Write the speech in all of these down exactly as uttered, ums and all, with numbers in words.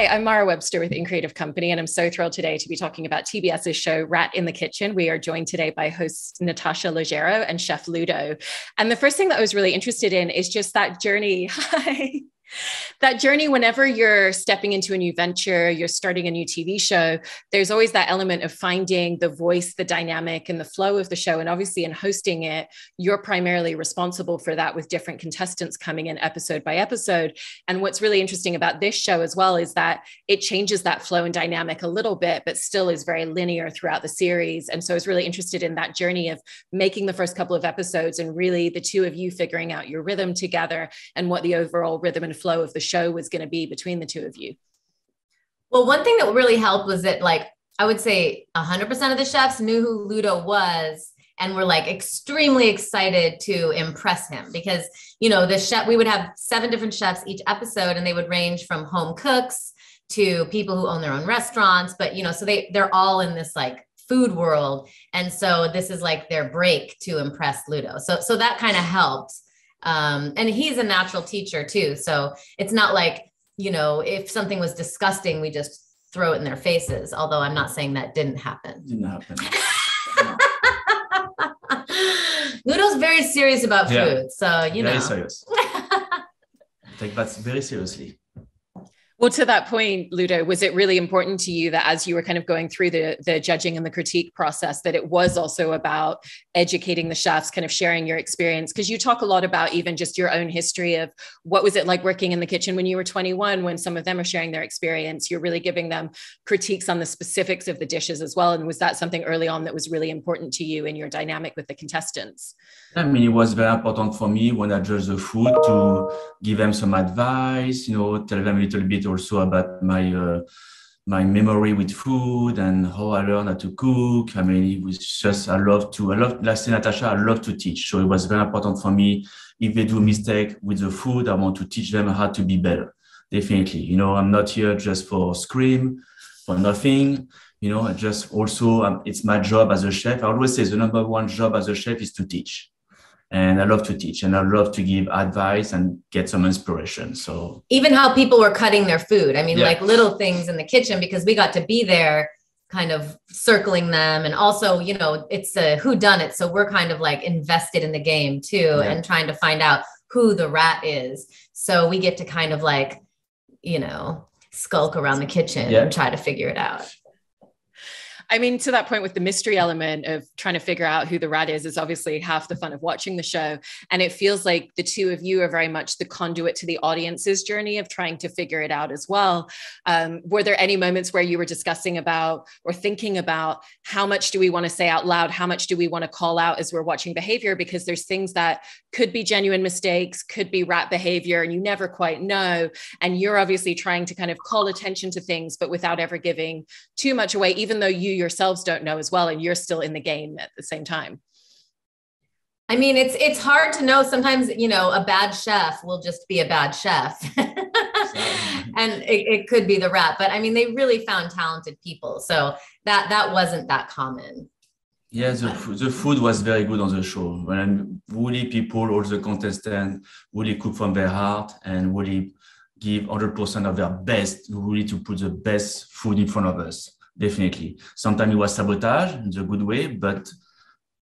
Hi, I'm Mara Webster with In Creative Company, and I'm so thrilled today to be talking about T B S's show, Rat in the Kitchen. We are joined today by hosts Natasha Leggero and Chef Ludo. And the first thing that I was really interested in is just that journey. Hi. That journey, whenever you're stepping into a new venture, you're starting a new T V show, there's always that element of finding the voice, the dynamic, and the flow of the show. And obviously in hosting it, you're primarily responsible for that with different contestants coming in episode by episode. And what's really interesting about this show as well is that it changes that flow and dynamic a little bit, but still is very linear throughout the series. And so I was really interested in that journey of making the first couple of episodes and really the two of you figuring out your rhythm together and what the overall rhythm and flow of the show was going to be between the two of you. Well, one thing that really helped was that, like, I would say one hundred percent of the chefs knew who Ludo was and were like extremely excited to impress him because, you know, the chef, we would have seven different chefs each episode, and they would range from home cooks to people who own their own restaurants. But, you know, so they, they're all in this like food world. And so this is like their break to impress Ludo. So, so that kind of helped. Um, and he's a natural teacher too. So it's not like, you know, if something was disgusting, we just throw it in their faces. Although I'm not saying that didn't happen. Didn't happen. No. Ludo's very serious about food. Yeah. So, you very know. Very serious. I take that very seriously. Well, to that point, Ludo, was it really important to you that as you were kind of going through the, the judging and the critique process, that it was also about educating the chefs, kind of sharing your experience? Because you talk a lot about even just your own history of what was it like working in the kitchen when you were twenty-one, when some of them are sharing their experience, you're really giving them critiques on the specifics of the dishes as well. And was that something early on that was really important to you in your dynamic with the contestants? I mean, it was very important for me when I judged the food to give them some advice, you know, tell them a little bit also about my uh, my memory with food and how I learned how to cook. I mean, it was just, I love to, I love, like Natasha, I love to teach. So it was very important for me. If they do a mistake with the food, I want to teach them how to be better. Definitely. You know, I'm not here just for scream, for nothing. You know, I just also, um, it's my job as a chef. I always say the number one job as a chef is to teach. And I love to teach, and I love to give advice and get some inspiration. So even how people were cutting their food. I mean, yeah. Like little things in the kitchen, because we got to be there kind of circling them. And also, you know, it's a whodunit. So we're kind of like invested in the game too, yeah. And trying to find out who the rat is. So we get to kind of like, you know, skulk around the kitchen, yeah. And try to figure it out. I mean, to that point with the mystery element of trying to figure out who the rat is, is obviously half the fun of watching the show. And it feels like the two of you are very much the conduit to the audience's journey of trying to figure it out as well. Um, were there any moments where you were discussing about or thinking about how much do we want to say out loud? How much do we want to call out as we're watching behavior? Because there's things that could be genuine mistakes, could be rat behavior, and you never quite know. And you're obviously trying to kind of call attention to things, but without ever giving too much away, even though you yourselves don't know as well, and you're still in the game at the same time. I mean, it's it's hard to know. Sometimes, you know, a bad chef will just be a bad chef. And it, it could be the rat. But I mean, they really found talented people. So that that wasn't that common. Yeah, the, the food was very good on the show. When really people, all the contestants, really cook from their heart and really give one hundred percent of their best, really to put the best food in front of us. Definitely. Sometimes it was sabotage in a good way, but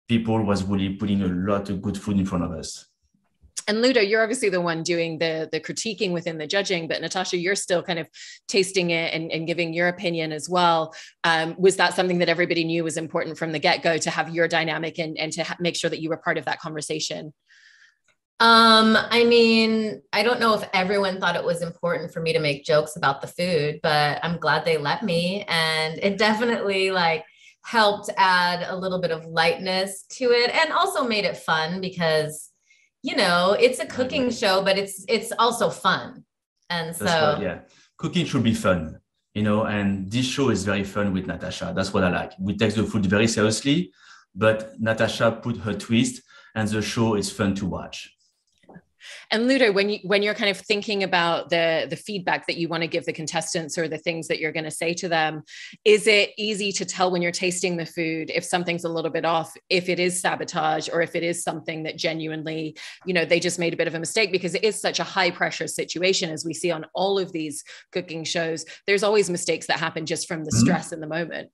people was really putting a lot of good food in front of us. And Ludo, you're obviously the one doing the, the critiquing within the judging, but Natasha, you're still kind of tasting it and, and giving your opinion as well. Um, was that something that everybody knew was important from the get-go to have your dynamic and, and to ha- make sure that you were part of that conversation? Um, I mean, I don't know if everyone thought it was important for me to make jokes about the food, but I'm glad they let me. And it definitely like helped add a little bit of lightness to it, and also made it fun because, you know, it's a cooking show, but it's, it's also fun. And so, right, yeah, cooking should be fun, you know, and this show is very fun with Natasha. That's what I like. We take the food very seriously, but Natasha put her twist, and the show is fun to watch. And Ludo, when you when you're kind of thinking about the the feedback that you want to give the contestants or the things that you're going to say to them, is it easy to tell when you're tasting the food if something's a little bit off, if it is sabotage or if it is something that genuinely, you know, they just made a bit of a mistake? Because it is such a high pressure situation, as we see on all of these cooking shows. There's always mistakes that happen just from the stress mm. in the moment.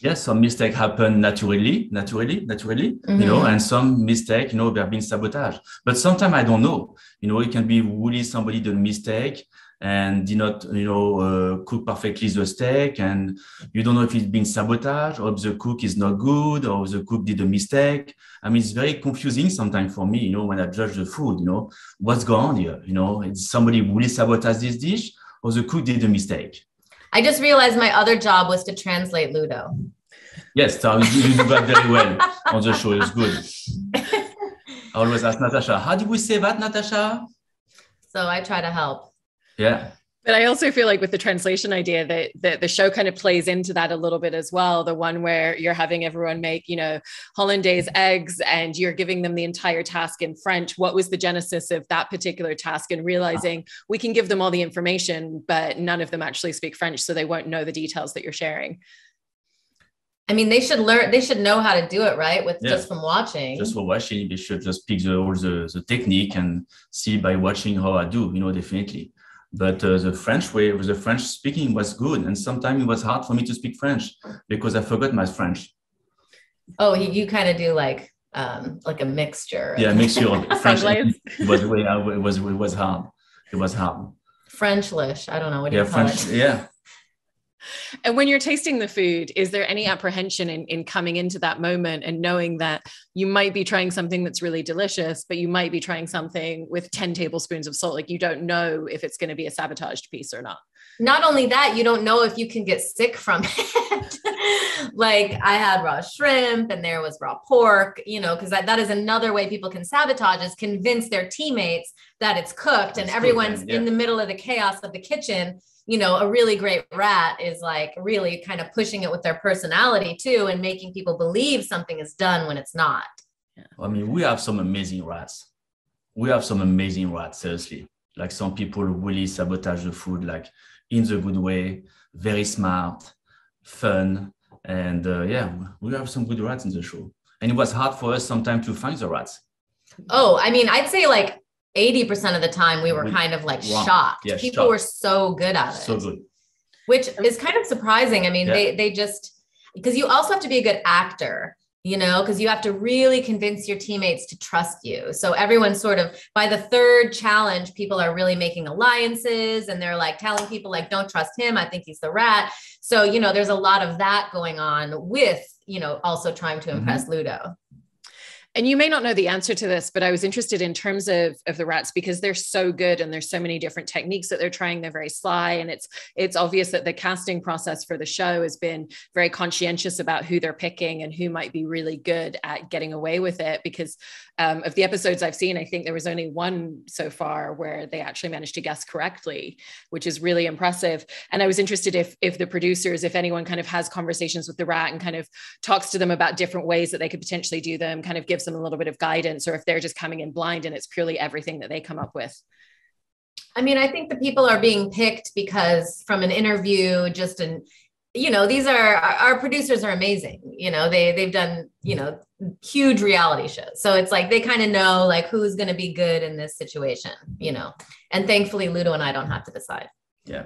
Yes, some mistakes happen naturally, naturally, naturally, mm-hmm. you know, and some mistake, you know, there have been sabotage. But sometimes I don't know, you know, it can be really somebody did a mistake and did not, you know, uh, cook perfectly the steak, and you don't know if it's been sabotage or if the cook is not good or if the cook did a mistake. I mean, it's very confusing sometimes for me, you know, when I judge the food, you know, what's going on here? You know, is somebody really sabotage this dish or the cook did a mistake? I just realized my other job was to translate Ludo. Yes, so you do that very well on the show. It's good. I always ask Natasha, how do we say that, Natasha? So I try to help. Yeah. But I also feel like with the translation idea that, that the show kind of plays into that a little bit as well. The one where you're having everyone make, you know, Hollandaise eggs and you're giving them the entire task in French. What was the genesis of that particular task? And realizing we can give them all the information, but none of them actually speak French, so they won't know the details that you're sharing. I mean, they should learn, they should know how to do it, right? With yeah. just from watching. Just for watching, they should just pick the, all the, the technique and see by watching how I do, you know, definitely. But uh, the French way, the French speaking was good. And sometimes it was hard for me to speak French because I forgot my French. Oh, you, you kind of do like um, like a mixture. Yeah, mixture of French. It was way, it was, it was hard. It was hard. Frenchlish. I don't know what yeah, you call French, it. Yeah. And when you're tasting the food, is there any apprehension in, in coming into that moment and knowing that you might be trying something that's really delicious, but you might be trying something with ten tablespoons of salt? Like, you don't know if it's going to be a sabotaged piece or not. Not only that, you don't know if you can get sick from it. Like, I had raw shrimp and there was raw pork, you know, because that, that is another way people can sabotage, is convince their teammates that it's cooked, and everyone's yeah. in the middle of the chaos of the kitchen. You know, a really great rat is like really kind of pushing it with their personality too, and making people believe something is done when it's not. Yeah. I mean, we have some amazing rats. We have some amazing rats, seriously. Like, some people really sabotage the food, like in the good way, very smart, fun. And uh, yeah, we have some good rats in the show. And it was hard for us sometimes to find the rats. Oh, I mean, I'd say like eighty percent of the time we were we, kind of like wow. shocked. Yeah, People shocked. were so good at it. So good. Which is kind of surprising. I mean, yeah. they they just, because you also have to be a good actor, you know, because you have to really convince your teammates to trust you. So everyone sort of, by the third challenge, people are really making alliances, and they're like telling people like, don't trust him, I think he's the rat. So, you know, there's a lot of that going on with, you know, also trying to impress mm-hmm. Ludo. And you may not know the answer to this, but I was interested in terms of, of the rats, because they're so good and there's so many different techniques that they're trying. They're very sly. And it's it's obvious that the casting process for the show has been very conscientious about who they're picking and who might be really good at getting away with it. Because um, of the episodes I've seen, I think there was only one so far where they actually managed to guess correctly, which is really impressive. And I was interested if, if the producers, if anyone kind of has conversations with the rat and kind of talks to them about different ways that they could potentially do them, kind of gives them a little bit of guidance, or if they're just coming in blind and it's purely everything that they come up with. I mean, I think the people are being picked because from an interview, just an, you know, these are, our producers are amazing. You know, they, they've done, you know, huge reality shows. So it's like, they kind of know like who's going to be good in this situation, you know, and thankfully Ludo and I don't have to decide. Yeah.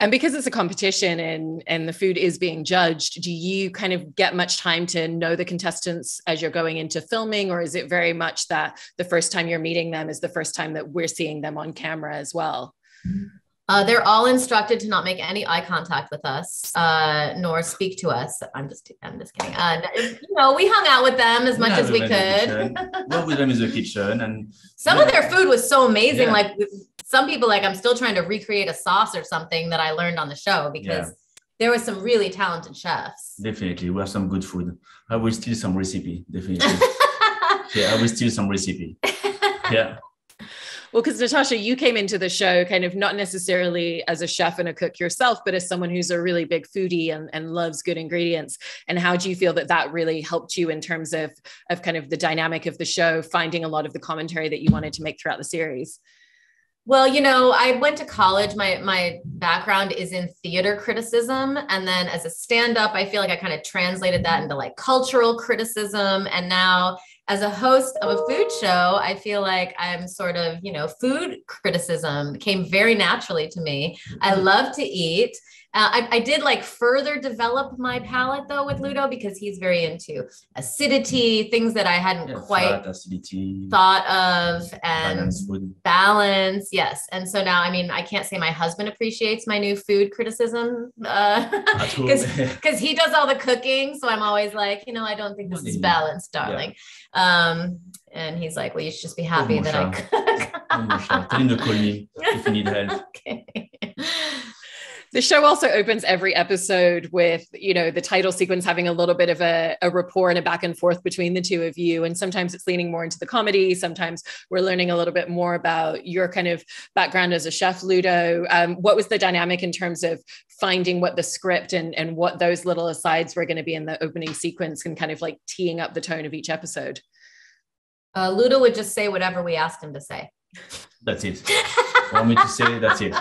And because it's a competition and, and the food is being judged, do you kind of get much time to know the contestants as you're going into filming? Or is it very much that the first time you're meeting them is the first time that we're seeing them on camera as well? Uh, they're all instructed to not make any eye contact with us, uh, nor speak to us. I'm just, I'm just kidding. Uh, you know, we hung out with them as we much as we could. What with them is the kitchen, and some yeah. of their food was so amazing. Yeah. Like, some people, like, I'm still trying to recreate a sauce or something that I learned on the show, because yeah. there were some really talented chefs. Definitely. We have some good food. I will steal some recipe. Definitely. yeah, I will steal some recipe. Yeah. Well, because Natasha, you came into the show kind of not necessarily as a chef and a cook yourself, but as someone who's a really big foodie and, and loves good ingredients. And how do you feel that that really helped you in terms of, of kind of the dynamic of the show, finding a lot of the commentary that you wanted to make throughout the series? Well, you know, I went to college. My my background is in theater criticism. And then as a stand-up, I feel like I kind of translated that into like cultural criticism. And now as a host of a food show, I feel like I'm sort of, you know, food criticism came very naturally to me. I love to eat. Uh, I, I did like further develop my palate though with Ludo, because he's very into acidity, things that I hadn't yeah, quite acidity, thought of, and balance, balance. Yes. And so now, I mean, I can't say my husband appreciates my new food criticism because uh, because he does all the cooking. So I'm always like, you know, I don't think this is balanced, darling. Yeah. Um, and he's like, well, you should just be happy oh, that I cook. oh, Tell him to call me if you need help. Okay. The show also opens every episode with, you know, the title sequence having a little bit of a, a rapport and a back and forth between the two of you. And sometimes it's leaning more into the comedy. Sometimes we're learning a little bit more about your kind of background as a chef, Ludo. Um, what was the dynamic in terms of finding what the script and, and what those little asides were going to be in the opening sequence and kind of like teeing up the tone of each episode? Uh, Ludo would just say whatever we asked him to say. That's it. Want me to say that's it.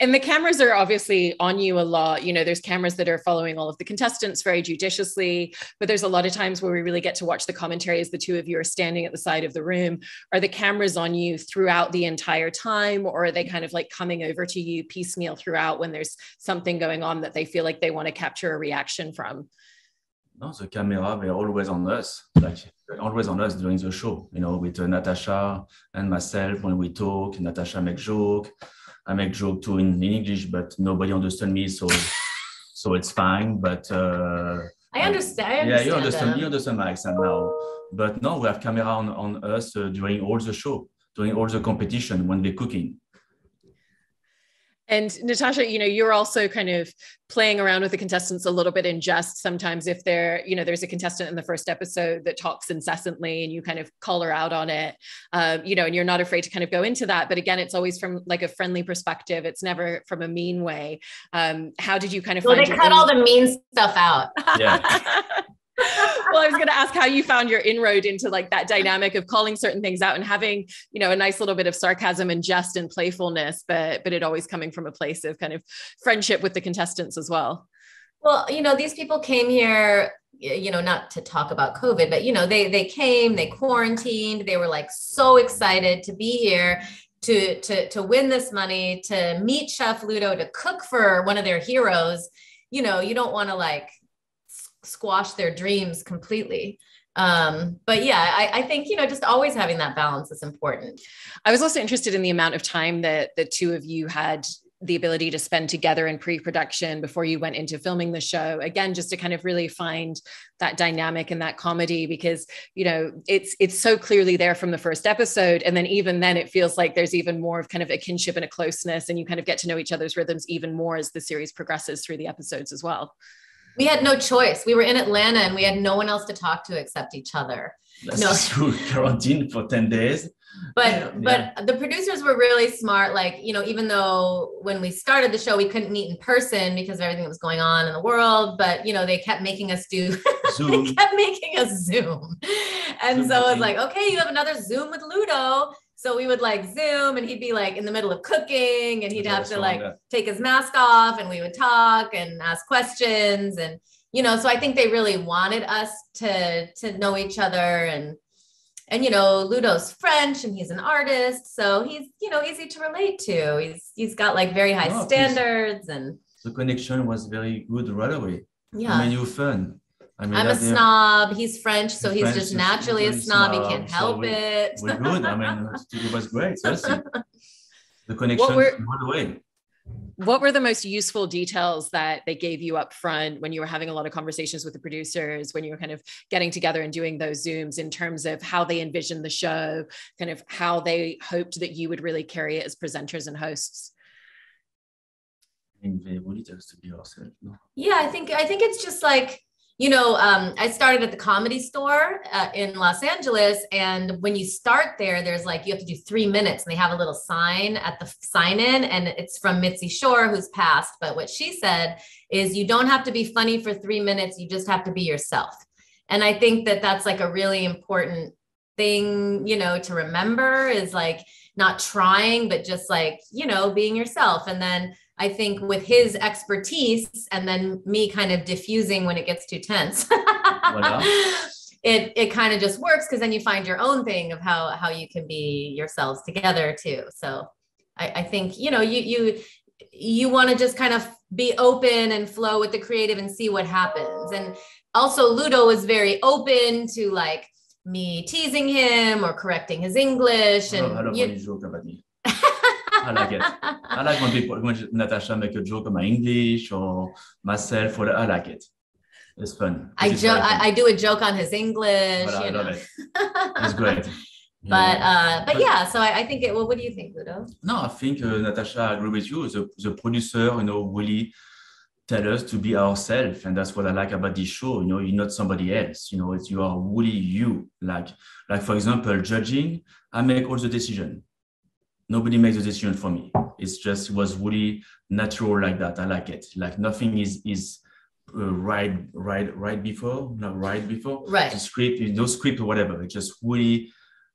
And the cameras are obviously on you a lot. You know, there's cameras that are following all of the contestants very judiciously, but there's a lot of times where we really get to watch the commentary as the two of you are standing at the side of the room. Are the cameras on you throughout the entire time, or are they kind of like coming over to you piecemeal throughout when there's something going on that they feel like they want to capture a reaction from? No, the camera, they're always on us, like always on us during the show, you know, with uh, Natasha and myself. When we talk, Natasha makes jokes. I make joke too in, in English, but nobody understands me, so so it's fine. But uh, I understand. I, I understand yeah, you understand. Them. You understand my accent now. But no, we have camera on, on us uh, during all the show, during all the competition when they're cooking. And Natasha, you know, you're also kind of playing around with the contestants a little bit in jest. Sometimes if they're, you know, there's a contestant in the first episode that talks incessantly and you kind of call her out on it, um, you know, and you're not afraid to kind of go into that. But again, it's always from like a friendly perspective. It's never from a mean way. Um, how did you kind of well, find they cut all the mean stuff out. Yeah. Well, I was going to ask how you found your inroad into like that dynamic of calling certain things out and having, you know, a nice little bit of sarcasm and jest and playfulness, but but it always coming from a place of kind of friendship with the contestants as well. Well, you know, these people came here, you know, not to talk about COVID, but, you know, they they came, they quarantined, they were like so excited to be here. To, to, to win this money, to meet Chef Ludo, to cook for one of their heroes. You know, you don't want to like squash their dreams completely. Um, but yeah, I, I think, you know, just always having that balance is important. I was also interested in the amount of time that the two of you had the ability to spend together in pre-production before you went into filming the show. Again, just to kind of really find that dynamic and that comedy, because, you know, it's, it's so clearly there from the first episode. And then even then it feels like there's even more of kind of a kinship and a closeness, and you kind of get to know each other's rhythms even more as the series progresses through the episodes as well. We had no choice. We were in Atlanta and we had no one else to talk to except each other. That's no. true. Quarantine for ten days. But yeah. but the producers were really smart. Like, you know, even though when we started the show, we couldn't meet in person because of everything that was going on in the world. But, you know, they kept making us do, Zoom. They kept making us Zoom. And Zoom so I was like, okay, you have another Zoom with Ludo. So we would like Zoom and he'd be like in the middle of cooking and he'd have to like take his mask off and we would talk and ask questions. And, you know, so I think they really wanted us to, to know each other. And, and, you know, Ludo's French and he's an artist. So he's, you know, easy to relate to. He's, he's got like very high oh, standards and the connection was very good right away. Yeah. I mean, you fun. I mean, I'm a snob. He's French, so he's French, just naturally a snob. He can't help so we, it. We're good. I mean, it was great. Seriously. The connection right away. What were the most useful details that they gave you up front when you were having a lot of conversations with the producers, when you were kind of getting together and doing those Zooms in terms of how they envisioned the show, kind of how they hoped that you would really carry it as presenters and hosts? I think they wanted us to be ourselves. No? Yeah, I think I think it's just like, you know, um, I started at the Comedy Store uh, in Los Angeles. And when you start there, there's like, you have to do three minutes and they have a little sign at the sign in. And it's from Mitzi Shore, who's passed. But what she said is you don't have to be funny for three minutes. You just have to be yourself. And I think that that's like a really important thing, you know, to remember is like not trying, but just like, you know, being yourself. And then I think with his expertise and then me kind of diffusing when it gets too tense, it it kind of just works because then you find your own thing of how how you can be yourselves together too. So I, I think, you know, you you you want to just kind of be open and flow with the creative and see what happens. And also Ludo was very open to like me teasing him or correcting his English. And I love, I love you, when you joke about me. I like it. I like when people, when Natasha make a joke on my English or myself, or I like it. It's fun. I joke. I, I do a joke on his English. But you I know. love it. It's great. But uh, but, but yeah, so I, I think it. Well, what do you think, Ludo? No, I think uh, Natasha, I agree with you. The the producer, you know, really tell us to be ourselves, and that's what I like about this show. You know, you're not somebody else. You know, it's you are really you. Like like for example, judging, I make all the decisions. Nobody makes a decision for me. It's just, it was really natural like that. I like it. Like nothing is is uh, right, right, right before, not right before. Right. The script, no script or whatever. It's just really,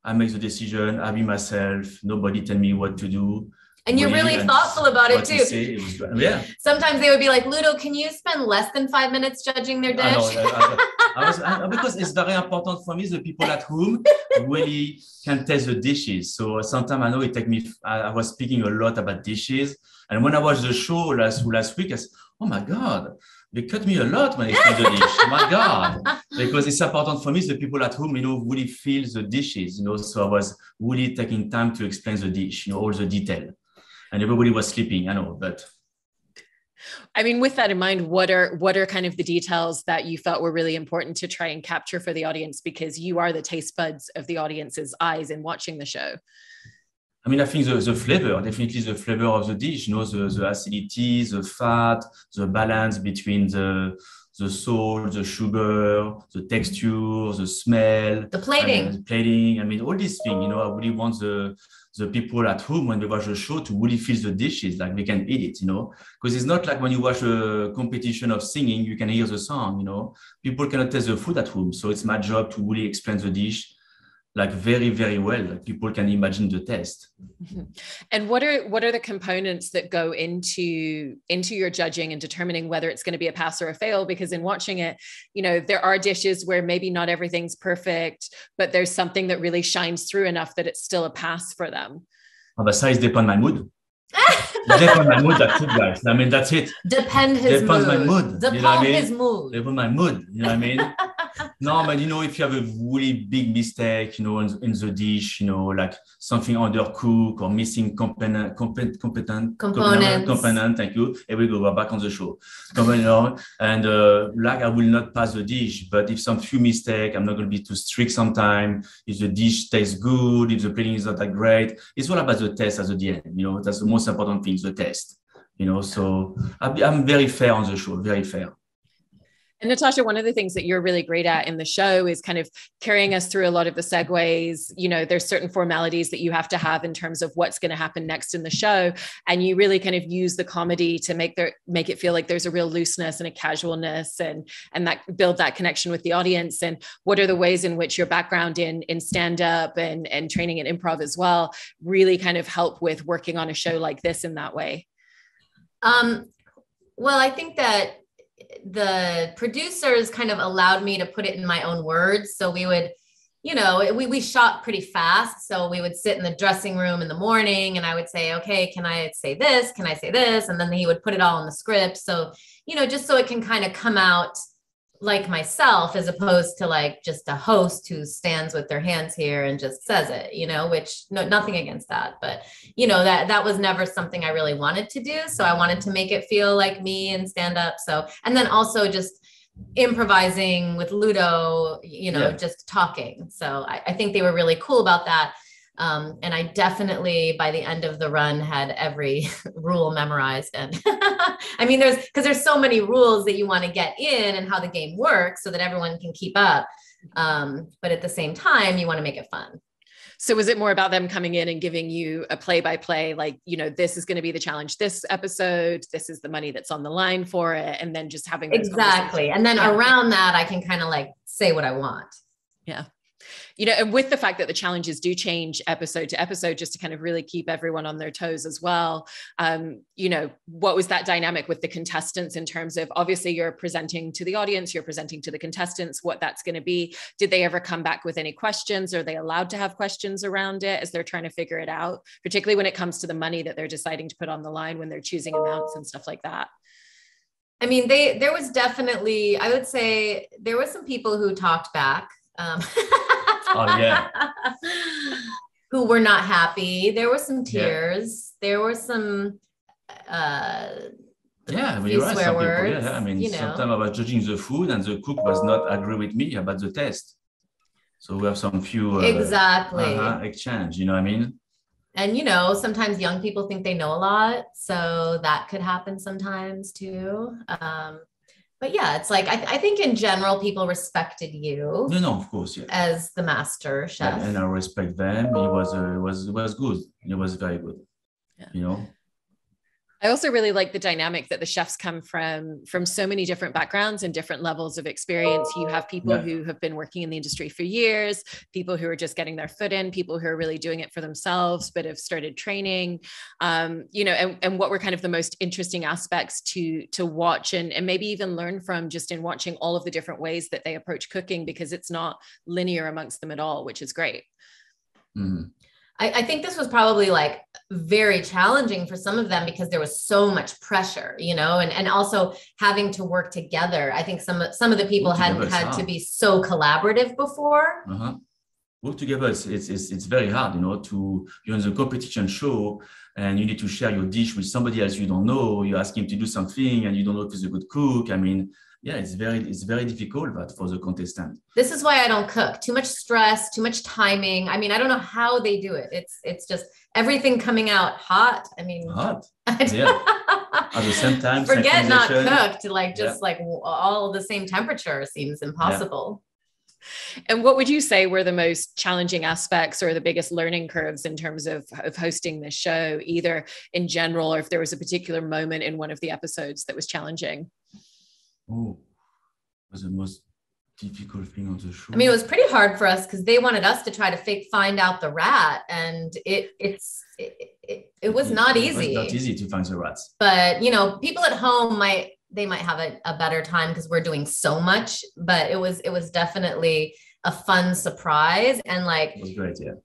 I make the decision. I be myself. Nobody tell me what to do. And you're really and thoughtful about it too. It was, yeah. Sometimes they would be like, Ludo, can you spend less than five minutes judging their dish? I know, I, I, I was, I, because it's very important for me, the people at home really can taste the dishes. So sometimes I know it takes me, I, I was speaking a lot about dishes. And when I watched the show last, last week, I said, oh my God, they cut me a lot when I speak the dish. Oh my God. Because it's important for me, the people at home, you know, really feel the dishes, you know. So I was really taking time to explain the dish, you know, all the detail. And everybody was sleeping, I know, but. I mean, with that in mind, what are what are kind of the details that you felt were really important to try and capture for the audience? Because you are the taste buds of the audience's eyes in watching the show. I mean, I think the, the flavor, definitely the flavor of the dish, you know, the, the acidity, the fat, the balance between the, the salt, the sugar, the texture, the smell. The plating. I mean, the plating, I mean, all these things, you know, I really want the... the people at home when they watch the show to really feel the dishes, like they can eat it, you know, because it's not like when you watch a competition of singing, you can hear the song, you know, people cannot taste the food at home. So it's my job to really explain the dish like very, very well, like people can imagine the taste. Mm-hmm. And what are what are the components that go into, into your judging and determining whether it's going to be a pass or a fail? Because in watching it, you know, there are dishes where maybe not everything's perfect, but there's something that really shines through enough that it's still a pass for them. Oh, but size depends on my mood. Depend my mood, that's it, guys. I mean, that's it. Depend his Depends mood. My mood. Depend you know I mean? his mood. Depend my mood. You know what I mean? No, but you know, if you have a really big mistake, you know, in, in the dish, you know, like something undercooked or missing component, competent, component, component, component. Thank you. Here we go. We're back on the show. And uh, like, I will not pass the dish, but if some few mistake, I'm not going to be too strict. Sometimes, if the dish tastes good, if the plating is not that great, it's all about the taste at the end. You know, that's the most important thing, the taste. You know, so I'm very fair on the show. Very fair. And Natasha, one of the things that you're really great at in the show is kind of carrying us through a lot of the segues. You know, there's certain formalities that you have to have in terms of what's going to happen next in the show. And you really kind of use the comedy to make their, make it feel like there's a real looseness and a casualness and, and that build that connection with the audience. And what are the ways in which your background in, in stand-up and, and training in improv as well really kind of help with working on a show like this in that way? Um, well, I think that the producers kind of allowed me to put it in my own words. So we would, you know, we, we shot pretty fast. So we would sit in the dressing room in the morning and I would say, okay, can I say this? Can I say this? And then he would put it all in the script. So, you know, just so it can kind of come out like myself, as opposed to like just a host who stands with their hands here and just says it, you know, which no, nothing against that, but you know, that, that was never something I really wanted to do. So I wanted to make it feel like me and stand up. So, and then also just improvising with Ludo, you know, yeah. just talking. So I, I think they were really cool about that. Um, and I definitely, by the end of the run, had every rule memorized. And I mean, there's, because there's so many rules that you want to get in and how the game works so that everyone can keep up. Um, but at the same time, you want to make it fun. So was it more about them coming in and giving you a play by play, like, you know, this is going to be the challenge this episode, this is the money that's on the line for it. And then just having those exactly. And then yeah. around that, I can kind of like say what I want. Yeah. You know, and with the fact that the challenges do change episode to episode, just to kind of really keep everyone on their toes as well. Um, you know, what was that dynamic with the contestants in terms of, obviously you're presenting to the audience, you're presenting to the contestants, what that's going to be. Did they ever come back with any questions? Are they allowed to have questions around it as they're trying to figure it out, particularly when it comes to the money that they're deciding to put on the line when they're choosing amounts and stuff like that? I mean, they, there was definitely, I would say there was some people who talked back. Um, oh, yeah. Who were not happy. There were some tears. Yeah. There were some uh yeah, few swear some words. People, yeah, I mean, you know. Sometimes I was judging the food and the cook was not agree with me about the test. So we have some few uh, exactly uh-huh, exchange, you know what I mean? And you know, sometimes young people think they know a lot, so that could happen sometimes too. Um But yeah, it's like, I, th- I think in general, people respected you. No, no, of course, yeah. As the master chef. And, and I respect them. It was, uh, it was, it was good. It was very good, yeah. You know? I also really like the dynamic that the chefs come from, from so many different backgrounds and different levels of experience. You have people yeah. who have been working in the industry for years, people who are just getting their foot in, people who are really doing it for themselves, but have started training, um, you know, and, and what were kind of the most interesting aspects to, to watch and, and maybe even learn from just in watching all of the different ways that they approach cooking, because it's not linear amongst them at all, which is great. Mm-hmm. I, I think this was probably like very challenging for some of them because there was so much pressure, you know, and, and also having to work together. I think some, some of the people hadn't had to be so collaborative before. Uh-huh. Work together, it's, it's, it's, it's very hard, you know, to, you're on the competition show and you need to share your dish with somebody else you don't know. You ask him to do something and you don't know if he's a good cook. I mean, yeah, it's very, it's very difficult, but for the contestant. This is why I don't cook. Too much stress, too much timing. I mean, I don't know how they do it. It's, it's just everything coming out hot. I mean, hot. Yeah. At the same time, forget not cooked. Like just yeah. like all the same temperature seems impossible. Yeah. And what would you say were the most challenging aspects or the biggest learning curves in terms of, of hosting this show, either in general, or if there was a particular moment in one of the episodes that was challenging? Oh, it was the most difficult thing on the show. I mean, it was pretty hard for us because they wanted us to try to fake find out the rat, and it it's it, it, it was not easy. It was not easy to find the rats. But, you know, people at home might, they might have a, a better time because we're doing so much, but it was, it was definitely a fun surprise. And like, it was great, yeah.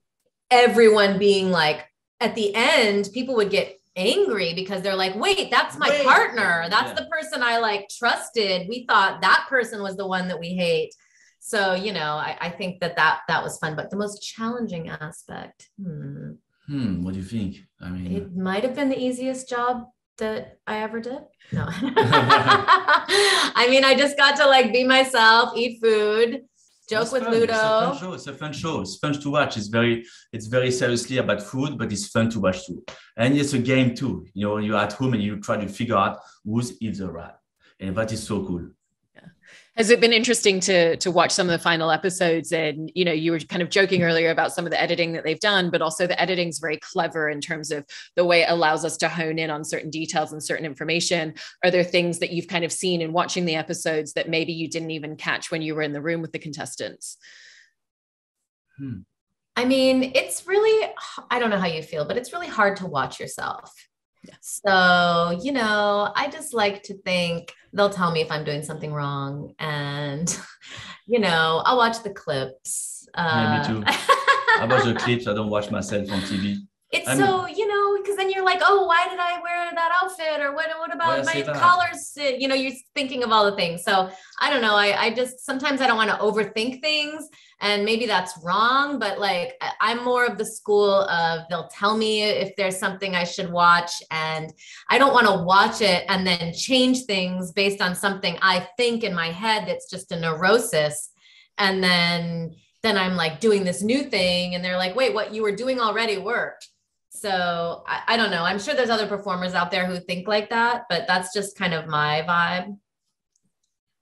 Everyone being like, at the end, people would get angry because they're like, wait, that's my wait. partner. That's yeah. the person I like trusted. We thought that person was the one that we hate. So, you know, I, I think that, that that was fun, but the most challenging aspect. Hmm. Hmm. What do you think? I mean, it might've been the easiest job that I ever did. No. I mean, I just got to like be myself, eat food, joke it's with fun. Ludo. It's a fun show. It's a fun show. It's fun to watch. It's very, it's very seriously about food, but it's fun to watch too. And it's a game too. You know, you're at home and you try to figure out who's in the rat. And that is so cool. Has it been interesting to to watch some of the final episodes? And, you know, you were kind of joking earlier about some of the editing that they've done, but also the editing is very clever in terms of the way it allows us to hone in on certain details and certain information. Are there things that you've kind of seen in watching the episodes that maybe you didn't even catch when you were in the room with the contestants? Hmm. I mean, it's really, I don't know how you feel, but it's really hard to watch yourself. Yeah. So, you know, I just like to think they'll tell me if I'm doing something wrong, and, you know, I'll watch the clips. Uh, yeah, me too. I watch the clips. I don't watch myself on T V. It's I'm, so, you know, because then you're like, oh, why did I wear that outfit? Or what, what about my collars? You know, you're thinking of all the things. So I don't know. I, I just, sometimes I don't want to overthink things, and maybe that's wrong, but like, I, I'm more of the school of they'll tell me if there's something I should watch, and I don't want to watch it and then change things based on something I think in my head that's just a neurosis. And then then I'm like doing this new thing and they're like, wait, what you were doing already worked. So I, I don't know. I'm sure there's other performers out there who think like that, but that's just kind of my vibe.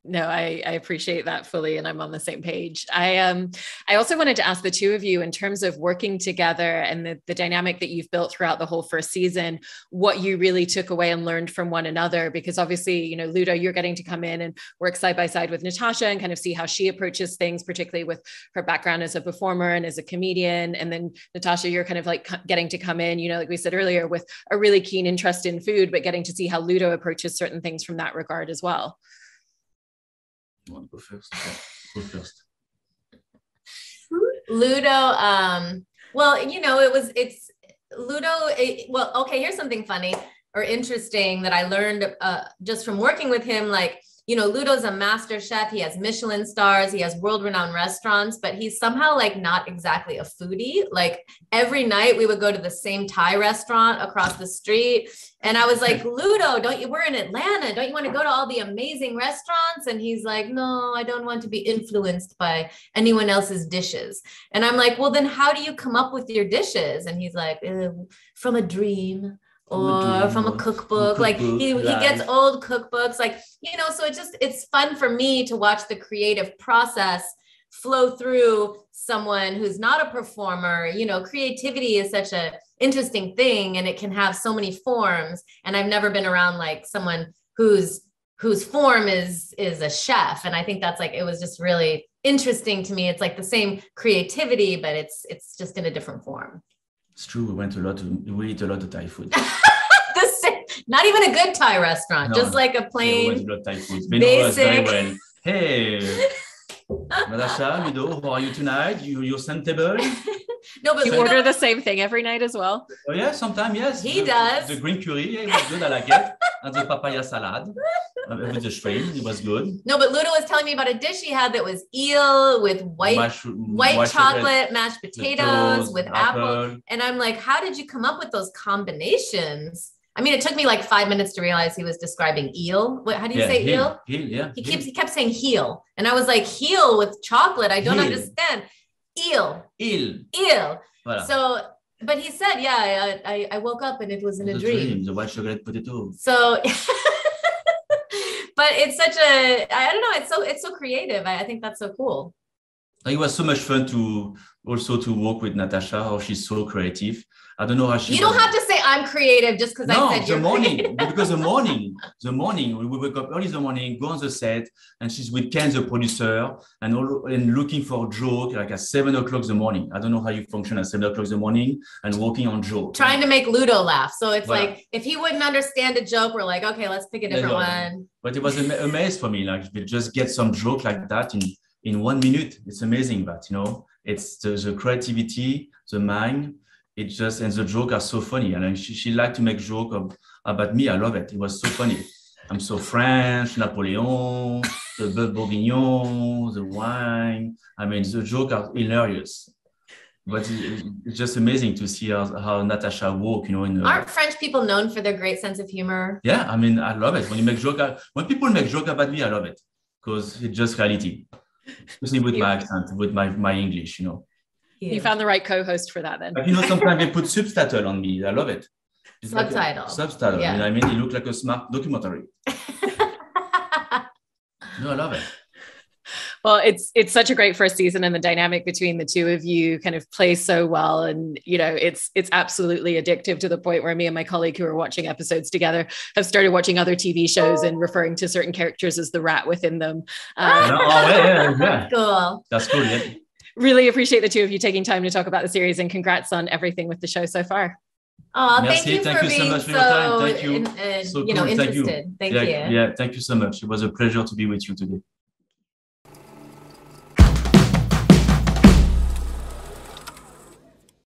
No, I, I appreciate that fully. And I'm on the same page. I um, I also wanted to ask the two of you, in terms of working together and the, the dynamic that you've built throughout the whole first season, what you really took away and learned from one another, because obviously, you know, Ludo, you're getting to come in and work side by side with Natasha and kind of see how she approaches things, particularly with her background as a performer and as a comedian. And then Natasha, you're kind of like getting to come in, you know, like we said earlier, with a really keen interest in food, but getting to see how Ludo approaches certain things from that regard as well. You want to go first? Go first. Ludo, um, well, you know, it was, it's Ludo, it, well, okay, here's something funny or interesting that I learned uh, just from working with him. Like, you know, Ludo's a master chef. He has Michelin stars. He has world-renowned restaurants, but he's somehow like not exactly a foodie. Like every night we would go to the same Thai restaurant across the street. And I was like, Ludo, don't you, we're in Atlanta. Don't you want to go to all the amazing restaurants? And he's like, no, I don't want to be influenced by anyone else's dishes. And I'm like, well, then how do you come up with your dishes? And he's like, eh, from a dream. Or from a cookbook, like he, he gets old cookbooks, like, you know, so it just, it's fun for me to watch the creative process flow through someone who's not a performer. You know, creativity is such an interesting thing and it can have so many forms. And I've never been around like someone who's, whose form is, is a chef. And I think that's like, it was just really interesting to me. It's like the same creativity, but it's, it's just in a different form. It's true. We went a lot. To, we ate a lot of Thai food. the same, not even a good Thai restaurant, no, just like a plain. Yeah, we went a lot of Thai food. Basic. Well. Hey, Natasha, Ludo, how are you tonight? You, you're sensible. No, but you Ludo, order the same thing every night as well. Oh yeah, sometimes yes. He the, does the green curry. Yeah, it was good. I like it. And the papaya salad with the shrimp. It was good. No, but Ludo was telling me about a dish he had that was eel with white Mash, white, white chocolate, chocolate, mashed potatoes toast, with apple. apple. And I'm like, how did you come up with those combinations? I mean, it took me like five minutes to realize he was describing eel. What? How do you yeah, say heel, eel? Heel, yeah. He heel. keeps he kept saying heel, and I was like, heel with chocolate. I don't heel. understand. Eel. Eel. Eel. Voilà. So. But he said, yeah, I, I woke up and it was in a dream. dream. The white chocolate potato. So, but it's such a, I don't know, it's so, it's so creative. I, I think that's so cool. It was so much fun to also to work with Natasha, how she's so creative. I don't know how she. You don't was. have to say I'm creative just because no, I said you're No, the morning, creative. because the morning, the morning, we wake up early in the morning, go on the set, and she's with Ken, the producer, and all, and looking for joke like at seven o'clock in the morning. I don't know how you function at seven o'clock in the morning and working on joke. Trying to make Ludo laugh. So it's voilà. like, if he wouldn't understand a joke, we're like, okay, let's pick a different yeah, one. But it was a maze for me. Like, we just get some joke like that in in one minute. It's amazing that, you know, it's the, the creativity, the mind, it's just, and the jokes are so funny. And she, she liked to make jokes of, about me. I love it. It was so funny. I'm so French, Napoleon, the beurre bourguignon, the wine. I mean, the jokes are hilarious. But it, it's just amazing to see how, how Natasha works, you know. In the, Aren't French people known for their great sense of humor? Yeah, I mean, I love it. When you make joke, when people make jokes about me, I love it. Because it's just reality. Especially with my accent, with my, my English, you know. Yeah. You found the right co-host for that then. But, you know, sometimes they put subtitle on me. I love it. It's subtitle. Like subtitle. Yeah. You know what I mean? It looks like a smart documentary. No, I love it. Well, it's it's such a great first season, and the dynamic between the two of you kind of plays so well. And, you know, it's it's absolutely addictive to the point where me and my colleague who are watching episodes together have started watching other T V shows and referring to certain characters as the rat within them. Um, no, oh, yeah, yeah, yeah. Cool. That's cool, yeah. Really appreciate the two of you taking time to talk about the series, and congrats on everything with the show so far. Oh, thank you for being so, you know, interested. Thank you. Yeah, thank you so much. It was a pleasure to be with you today.